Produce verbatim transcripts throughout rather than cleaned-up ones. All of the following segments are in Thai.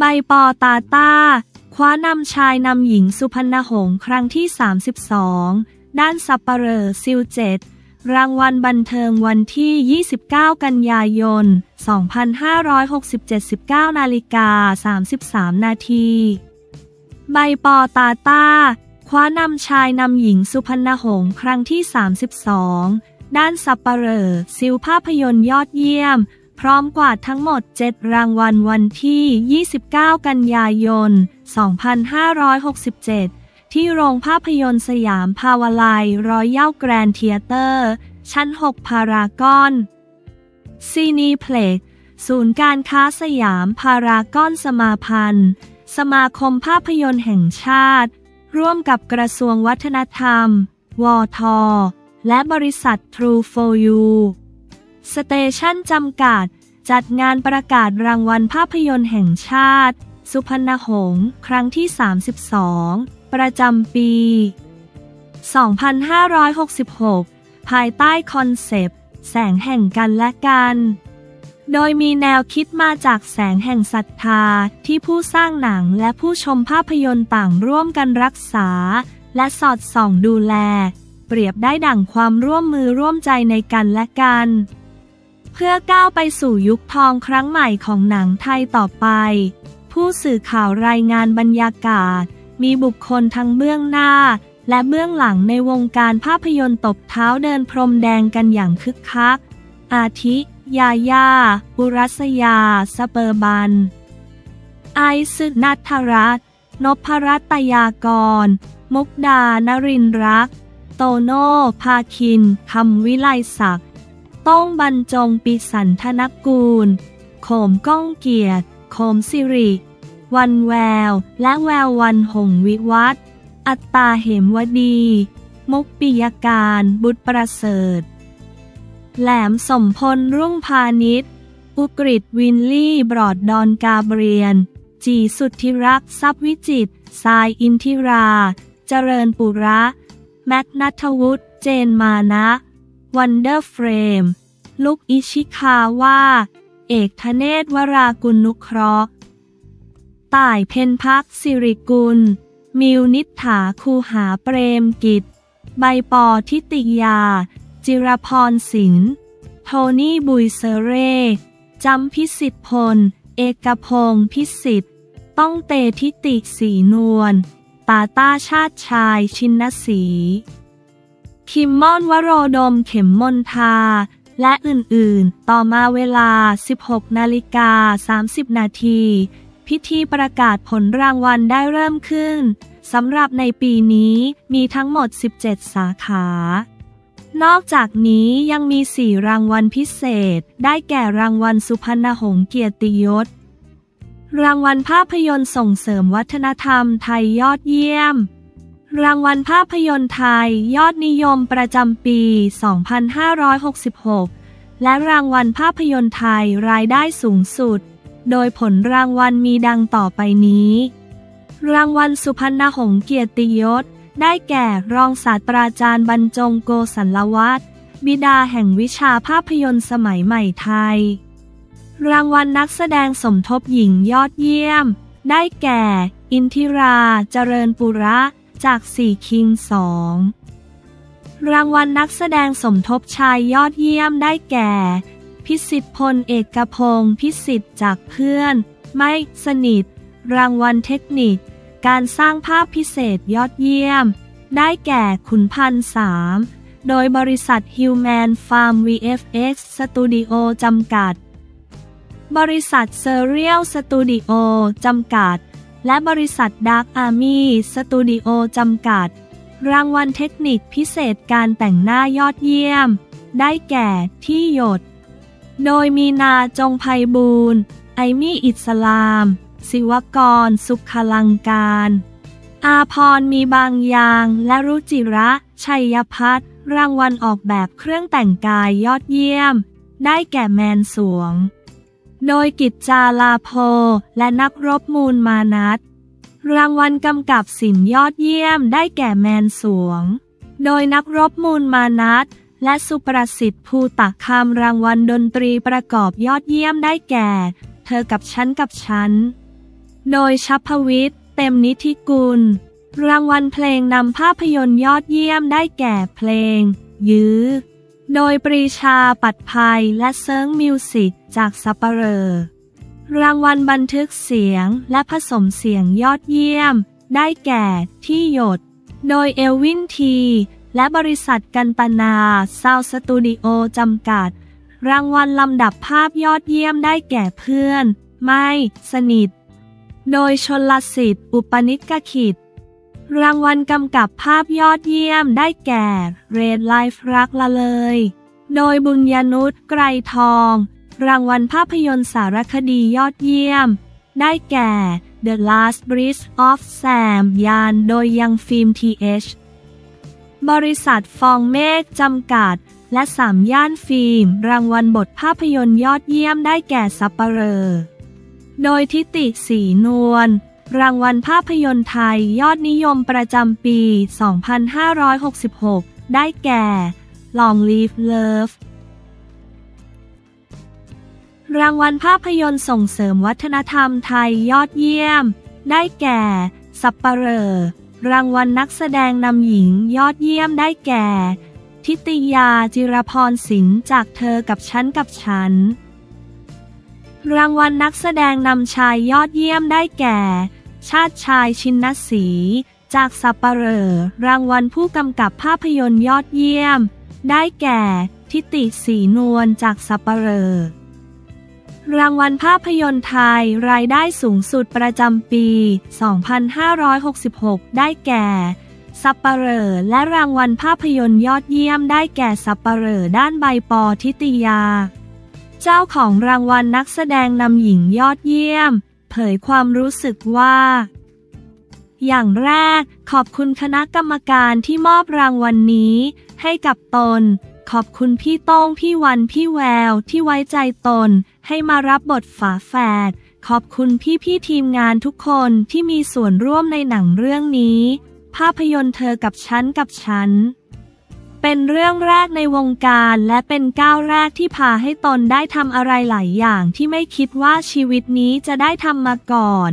ใบปอตาต้าคว้านำชายนำหญิงสุพรรณหงษ์ครั้งที่สามสิบสองด้านสัปเหร่อซิลเจ็ดรางวัลบันเทิงวันที่ยี่สิบเก้ากันยายนสองพันห้าร้อยหกสิบเจ็ด สิบเก้านาฬิกาสามสิบสามนาทีใบปอตาต้าคว้านำชายนำหญิงสุพรรณหงษ์ครั้งที่สามสิบสองด้านสัปเหร่อซิลภาพยนตร์ยอดเยี่ยมพร้อมกว่าทั้งหมดเจ็ดรางวัลวันที่ยี่สิบเก้ากันยายนสองพันห้าร้อยหกสิบเจ็ดที่โรงภาพยนตร์สยามพาวาไลน์รอยัลแกรนด์เธียเตอร์ชั้นหกพารากอนซีนีเพล็กซ์ศูนย์การค้าสยามพารากอนสมาพันธ์สมาคมภาพยนตร์แห่งชาติร่วมกับกระทรวงวัฒนธรรมวท.และบริษัท True for Youสเตชันจำกัดจัดงานประกาศรางวัลภาพยนตร์แห่งชาติสุพรรณหงษ์ครั้งที่สามสิบสองประจำปีสองพันห้าร้อยหกสิบหกภายใต้คอนเซปต์แสงแห่งกันและกันโดยมีแนวคิดมาจากแสงแห่งศรัทธาที่ผู้สร้างหนังและผู้ชมภาพยนตร์ต่างร่วมกันรักษาและสอดส่องดูแลเปรียบได้ดั่งความร่วมมือร่วมใจในกันและกันเพื่อก้าวไปสู่ยุคทองครั้งใหม่ของหนังไทยต่อไปผู้สื่อข่าวรายงานบรรยากาศมีบุคคลทั้งเบื้องหน้าและเบื้องหลังในวงการภาพยนตร์ตบเท้าเดินพรมแดงกันอย่างคึกคักอาทิยาย่าอุรัสยาสเปอร์บันไอซ์ ณัฐรัตน์ นพรัตยากรมุกดานรินทร์รักษ์โตโน่ภาคินคำวิไลศักดิ์ต้องบรรจงปิสันธนกูลโขมก้องเกียรติโขมสิริวันแววและแวววันหงวิวัฒน์อัตตาเหมวดีมุกปิยการบุตรประเสริฐแหลมสมพลรุ่งพาณิชอุกฤษวินลี่บรอดดอนกาเบรียนจีสุทธิรักษ์ทรัพย์วิจิตรทรายอินทิราเจริญปุระแมทนัทวุฒิเจนมานะวันเดอร์เฟรมลุกอิชิคาว่าเอกธเนศวรากุลนุเคราะห์ต่ายเพนพักสิริกุลมิวนิษฐาคูหาเปรมกิจใบปอทิติยาจิรพรสินโทนี่บุยเซเร่จำพิสิทธิพลเอกพงศ์พิสิทธิ์ต้องเตทิติสีนวลตาต้าชาติชายชินนสีคิมมอนวโรดมเข็มมนทาและอื่นๆต่อมาเวลา สิบหกนาฬิกาสามสิบนาทีพิธีประกาศผลรางวัลได้เริ่มขึ้นสำหรับในปีนี้มีทั้งหมดสิบเจ็ดสาขานอกจากนี้ยังมีสี่รางวัลพิเศษได้แก่รางวัลสุพรรณหงษ์เกียรติยศรางวัลภาพยนตร์ส่งเสริมวัฒนธรรมไทยยอดเยี่ยมรางวัลภาพยนตร์ไทยยอดนิยมประจำปีสองพันห้าร้อยหกสิบหกและรางวัลภาพยนตร์ไทยรายได้สูงสุดโดยผลรางวัลมีดังต่อไปนี้รางวัลสุพรรณหงษ์เกียรติยศได้แก่รองศาสตราจารย์บรรจงโกศลวัฒน์บิดาแห่งวิชาภาพยนตร์สมัยใหม่ไทยรางวัลนักแสดงสมทบหญิงยอดเยี่ยมได้แก่อินทิราเจริญปุระจากสี่คิงสองรางวัลนักแสดงสมทบชายยอดเยี่ยมได้แก่พิสิทธิพลเอกพงศ์พิสิทธิ์จากเพื่อนไม่สนิทรางวัลเทคนิคการสร้างภาพพิเศษยอดเยี่ยมได้แก่ขุนพันธ์สามโดยบริษัทฮิวแมนฟาร์ม วี เอฟ เอ็กซ์ สตูดิโอจำกัดบริษัทเซเรียลสตูดิโอจำกัดและบริษัทดาร์กอาร์มี่สตูดิโอจำกัดรางวัลเทคนิคพิเศษการแต่งหน้ายอดเยี่ยมได้แก่ที่หยดโดยมีนาจงไพบูลย์ไอมี่อิสลามศิวกรสุขลังการอาพรมีบางยางและรุจิระชัยพัฒน์รางวัลออกแบบเครื่องแต่งกายยอดเยี่ยมได้แก่แมนสวงโดยกิจจาลาโพและนักรบมูลมานัสรางวัลกำกับศิลป์ยอดเยี่ยมได้แก่แมนสวงโดยนักรบมูลมานัสและสุประสิทธิ์ภูตะคำรางวัลดนตรีประกอบยอดเยี่ยมได้แก่เธอกับฉันกับฉัน โดยชัพวิทย์ เต็มนิธิกุลรางวัลเพลงนำภาพยนตร์ยอดเยี่ยมได้แก่เพลงยื้อโดยปรีชาปัดภัยและเซิร์งมิวสิกจากสัปเหร่อรางวัลบันทึกเสียงและผสมเสียงยอดเยี่ยมได้แก่ที่หยดโดยเอลวินทีและบริษัทกันตนาซาวด์สตูดิโอจำกัดรางวัลลำดับภาพยอดเยี่ยมได้แก่เพื่อนไม่สนิทโดยชลสิทธิ์อุปนิกขิตรางวัลกำกับภาพยอดเยี่ยมได้แก่เรดไลฟ์รักละเลยโดยบุญญนุชไกรทองรางวัลภาพยนตร์สารคดียอดเยี่ยมได้แก่ The Last Bridge of Sam ยานโดยยังฟิล์ม ที เอช บริษัทฟองเมฆจำกัดและสามย่านฟิล์มรางวัลบทภาพยนตร์ยอดเยี่ยมได้แก่สัปเหร่อโดยทิติศรีนวลรางวัลภาพยนตร์ไทยยอดนิยมประจำปี สองพันห้าร้อยหกสิบหก ได้แก่ Long Live Love รางวัลภาพยนตร์ส่งเสริมวัฒนธรรมไทยยอดเยี่ยมได้แก่สัปเหร่อรางวัลนักแสดงนำหญิงยอดเยี่ยมได้แก่ทิติยาจิรพรสินจากเธอกับฉันกับฉันรางวัลนักแสดงนำชายยอดเยี่ยมได้แก่ชาติชายชินนศรีจากสัปเหร่อรางวัลผู้กำกับภาพยนตร์ยอดเยี่ยมได้แก่ทิติศรีนวลจากสัปเหร่อรางวัลภาพยนตร์ไทยรายได้สูงสุดประจำปี สองพันห้าร้อยหกสิบหก ได้แก่สัปเหร่อและรางวัลภาพยนตร์ยอดเยี่ยมได้แก่สัปเหร่อด้านใบปอทิติยาเจ้าของรางวัลนักแสดงนำหญิงยอดเยี่ยมเผยความรู้สึกว่าอย่างแรกขอบคุณคณะกรรมการที่มอบรางวัล น, นี้ให้กับตนขอบคุณพี่โต้งพี่วันพี่แววที่ไว้ใจตนให้มารับบทฝาแฝดขอบคุณพี่พี่ทีมงานทุกคนที่มีส่วนร่วมในหนังเรื่องนี้ภาพยนตร์เธอกับฉันกับฉันเป็นเรื่องแรกในวงการและเป็นก้าวแรกที่พาให้ตนได้ทำอะไรหลายอย่างที่ไม่คิดว่าชีวิตนี้จะได้ทำมาก่อน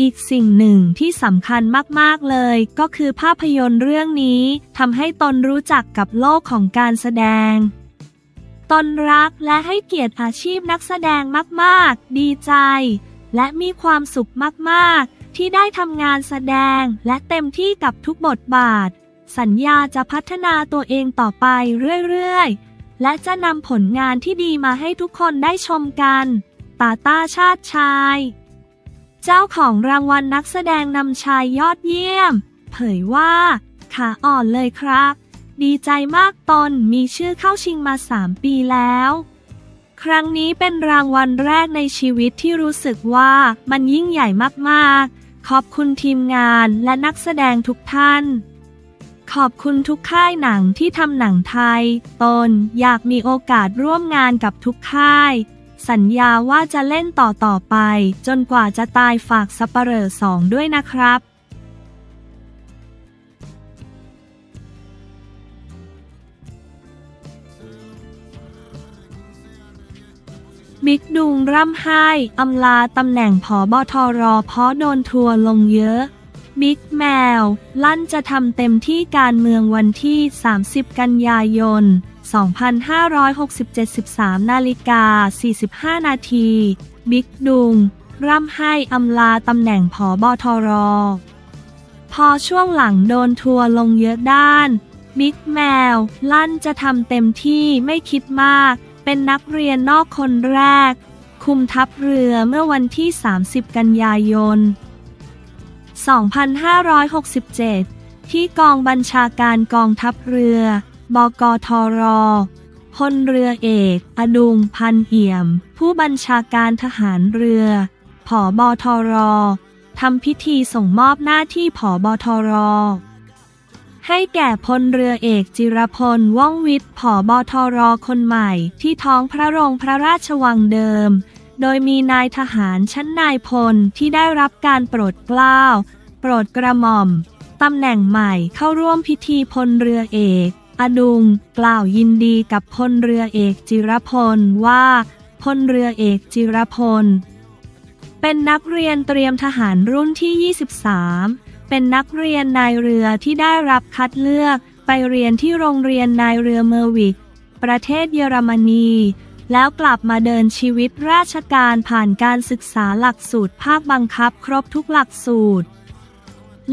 อีกสิ่งหนึ่งที่สำคัญมากๆเลยก็คือภาพยนตร์เรื่องนี้ทำให้ตนรู้จักกับโลกของการแสดงตนรักและให้เกียรติอาชีพนักแสดงมากๆดีใจและมีความสุขมากๆที่ได้ทำงานแสดงและเต็มที่กับทุกบทบาทสัญญาจะพัฒนาตัวเองต่อไปเรื่อยๆและจะนำผลงานที่ดีมาให้ทุกคนได้ชมกันตาต้าชาติชายเจ้าของรางวัลนักแสดงนำชายยอดเยี่ยมเผยว่าขาอ่อนเลยครับดีใจมากตนมีชื่อเข้าชิงมาสามปีแล้วครั้งนี้เป็นรางวัลแรกในชีวิตที่รู้สึกว่ามันยิ่งใหญ่มากๆขอบคุณทีมงานและนักแสดงทุกท่านขอบคุณทุกค่ายหนังที่ทำหนังไทยตนอยากมีโอกาสร่วมงานกับทุกค่ายสัญญาว่าจะเล่นต่อต่อไปจนกว่าจะตายฝากสัปเหร่อสองด้วยนะครับบิ๊กดุงร่ำไห้อำลาตำแหน่งผบ.ทร.เพราะโดนทัวร์ลงเยอะบิ๊กแมวลั่นจะทำเต็มที่การเมืองวันที่ สามสิบ กันยายน สองพันห้าร้อยหกสิบเจ็ด สิบสามนาฬิกาสี่สิบห้านาทีบิ๊กดุงร่ำไห้อำลาตำแหน่งผบ.ทร.พอช่วงหลังโดนทัวร์ลงเยอะด้านบิ๊กแมวลั่นจะทำเต็มที่ไม่คิดมากเป็นนักเรียนนอกคนแรกคุมทัพเรือเมื่อวันที่ สามสิบ กันยายนสองพันห้าร้อยหกสิบเจ็ด ที่กองบัญชาการกองทัพเรือบกทร.พลเรือเอกอดุงพันเอี่ยมผู้บัญชาการทหารเรือผบ.ทร.ทำพิธีส่งมอบหน้าที่ผบ.ทร.ให้แก่พลเรือเอกจิรพลว่องวิทย์ผบ.ทร.คนใหม่ที่ท้องพระโรงพระราชวังเดิมโดยมีนายทหารชั้นนายพลที่ได้รับการโปรดเกล้าโปรดกระหม่อมตำแหน่งใหม่เข้าร่วมพิธีพลเรือเอกอดุงกล่าวยินดีกับพลเรือเอกจิรพลว่าพลเรือเอกจิรพล เป็นนักเรียนเตรียมทหารรุ่นที่ยี่สิบสามเป็นนักเรียนนายเรือที่ได้รับคัดเลือกไปเรียนที่โรงเรียนนายเรือเมอร์วิกประเทศเยอรมนีแล้วกลับมาเดินชีวิตราชการผ่านการศึกษาหลักสูตรภาคบังคับครบทุกหลักสูตร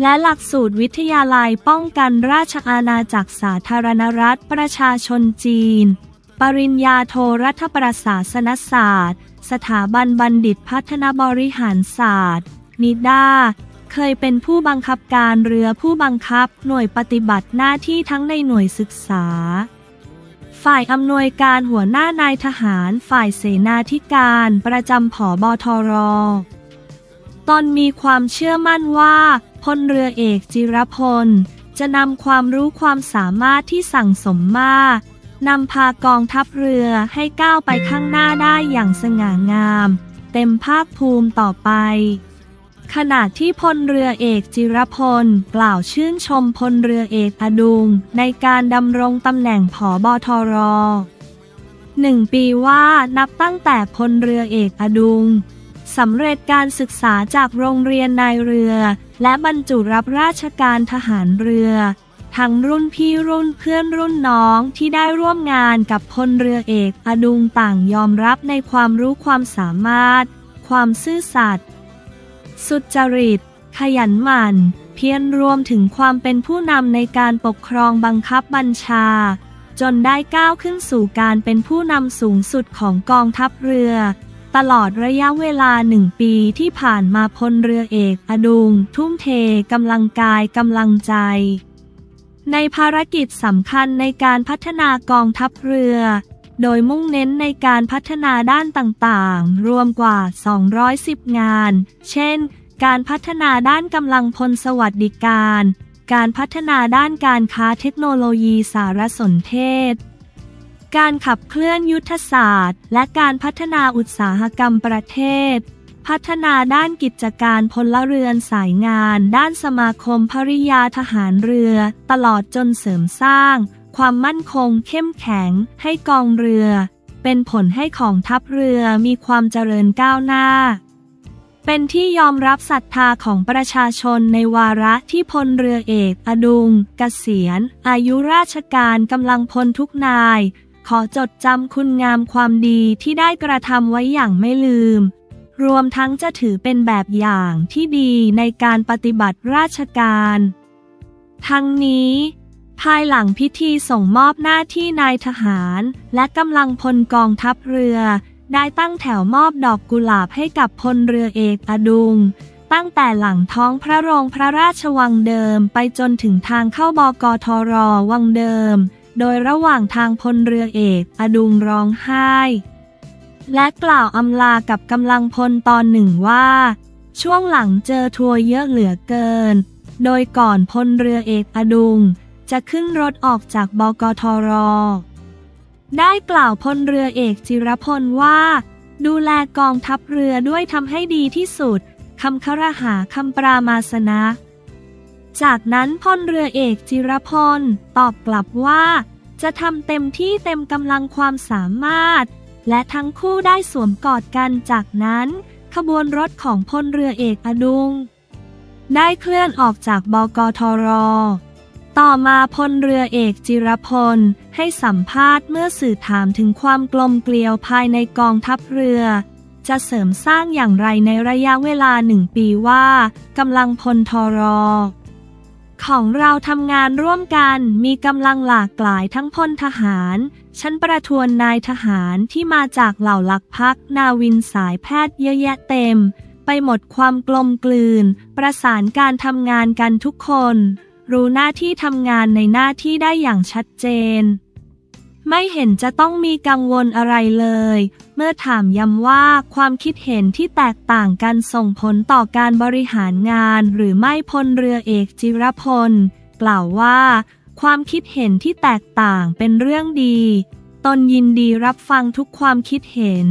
และหลักสูตรวิทยาลัยป้องกันราชอาณาจักรสาธารณรัฐประชาชนจีนปริญญาโทรัฐประศาสนศาสตร์สถาบันบัณฑิตพัฒนาบริหารศาสตร์นิด้าเคยเป็นผู้บังคับการเรือผู้บังคับหน่วยปฏิบัติหน้าที่ทั้งในหน่วยศึกษาฝ่ายอำนวยการหัวหน้านายทหารฝ่ายเสนาธิการประจำผบทร.ตนมีความเชื่อมั่นว่าพลเรือเอกจิรพลจะนำความรู้ความสามารถที่สั่งสมมานำพากองทัพเรือให้ก้าวไปข้างหน้าได้อย่างสง่างามเต็มภาคภูมิต่อไปขณะที่พลเรือเอกจิรพลกล่าวชื่นชมพลเรือเอกอดุงในการดำรงตำแหน่งผบทร.หนึ่งปีว่านับตั้งแต่พลเรือเอกอดุงสำเร็จการศึกษาจากโรงเรียนนายเรือและบรรจุรับราชการทหารเรือทั้งรุ่นพี่รุ่นเพื่อนรุ่นน้องที่ได้ร่วมงานกับพลเรือเอกอดุงต่างยอมรับในความรู้ความสามารถความซื่อสัตย์สุจริตขยันหมั่นเพียรรวมถึงความเป็นผู้นำในการปกครองบังคับบัญชาจนได้ก้าวขึ้นสู่การเป็นผู้นำสูงสุดของกองทัพเรือตลอดระยะเวลาหนึ่งปีที่ผ่านมาพลเรือเอกอดุงทุ่มเทกำลังกายกำลังใจในภารกิจสำคัญในการพัฒนากองทัพเรือโดยมุ่งเน้นในการพัฒนาด้านต่างๆรวมกว่าสองร้อยสิบงานเช่นการพัฒนาด้านกำลังพลสวัสดิการการพัฒนาด้านการค้าเทคโนโลยีสารสนเทศการขับเคลื่อนยุทธศาสตร์และการพัฒนาอุตสาหกรรมประเทศพัฒนาด้านกิจการพลเรือนสายงานด้านสมาคมภริยาทหารเรือตลอดจนเสริมสร้างความมั่นคงเข้มแข็งให้กองเรือเป็นผลให้ของทัพเรือมีความเจริญก้าวหน้าเป็นที่ยอมรับศรัทธาของประชาชนในวาระที่พลเรือเอกอดุงเกษียณอายุราชการกำลังพลทุกนายขอจดจำคุณงามความดีที่ได้กระทำไว้อย่างไม่ลืมรวมทั้งจะถือเป็นแบบอย่างที่ดีในการปฏิบัติราชการทั้งนี้ภายหลังพิธีส่งมอบหน้าที่นายทหารและกำลังพลกองทัพเรือได้ตั้งแถวมอบดอกกุหลาบให้กับพลเรือเอกอดุงตั้งแต่หลังท้องพระโรงพระราชวังเดิมไปจนถึงทางเข้าบกทร.วังเดิมโดยระหว่างทางพลเรือเอกอดุงร้องไห้และกล่าวอำลากับกำลังพลตอนหนึ่งว่าช่วงหลังเจอทัวร์เยอะเหลือเกินโดยก่อนพลเรือเอกอดุงจะขึ้นรถออกจากบกทร.ได้กล่าวพลเรือเอกจิรพลว่าดูแลกองทัพเรือด้วยทำให้ดีที่สุดคำครหาคำปรามาสนะจากนั้นพลเรือเอกจิรพลตอบกลับว่าจะทำเต็มที่เต็มกำลังความสามารถและทั้งคู่ได้สวมกอดกันจากนั้นขบวนรถของพลเรือเอกอดุงได้เคลื่อนออกจากบกทร.ต่อมาพลเรือเอกจิรพลให้สัมภาษณ์เมื่อสื่อถามถึงความกลมเกลียวภายในกองทัพเรือจะเสริมสร้างอย่างไรในระยะเวลาหนึ่งปีว่ากำลังพลทร.ของเราทำงานร่วมกันมีกำลังหลากหลายทั้งพลทหารชั้นประทวนนายทหารที่มาจากเหล่าหลักพรรคนาวินสายแพทย์เยอะแยะเต็มไปหมดความกลมกลืนประสานการทำงานกันทุกคนรู้หน้าที่ทำงานในหน้าที่ได้อย่างชัดเจนไม่เห็นจะต้องมีกังวลอะไรเลยเมื่อถามย้ำว่าความคิดเห็นที่แตกต่างกันส่งผลต่อการบริหารงานหรือไม่พลเรือเอกจิรพลกล่าวว่าความคิดเห็นที่แตกต่างเป็นเรื่องดีตนยินดีรับฟังทุกความคิดเห็น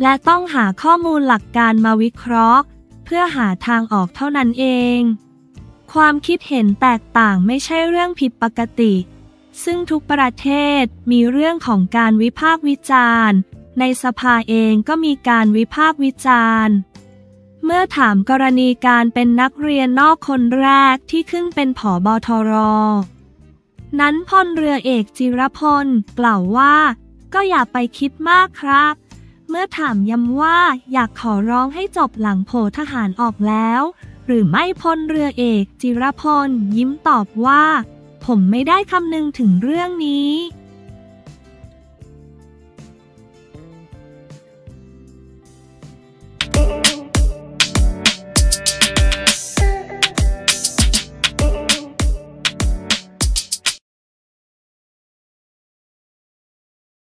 และต้องหาข้อมูลหลักการมาวิเคราะห์เพื่อหาทางออกเท่านั้นเองความคิดเห็นแตกต่างไม่ใช่เรื่องผิดปกติซึ่งทุกประเทศมีเรื่องของการวิพากษ์วิจารณ์ในสภาเองก็มีการวิพากษ์วิจารณ์ เมื่อถามกรณีการเป็นนักเรียนนอกคนแรกที่ขึ้นเป็นผบ.ทร.นั้นพลเรือเอกจิรพลกล่าวว่าก็อย่าไปคิดมากครับเมื่อถามย้ำว่าอยากขอร้องให้จบหลังโผทหารออกแล้วหรือไม่พลเรือเอกจิรพลยิ้มตอบว่าผมไม่ได้คำนึงถึงเรื่องนี้